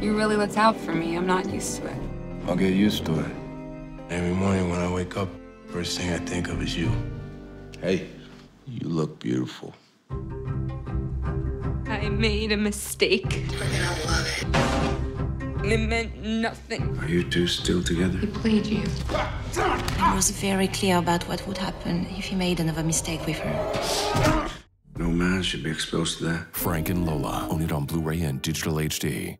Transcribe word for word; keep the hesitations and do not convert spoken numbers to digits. You really looked out for me. I'm not used to it. I'll get used to it. Every morning when I wake up, first thing I think of is you. Hey, you look beautiful. I made a mistake. You're gonna love it. And it meant nothing. Are you two still together? He played you. I was very clear about what would happen if he made another mistake with her. No man should be exposed to that. Frank and Lola, own it on Blu-ray and Digital H D.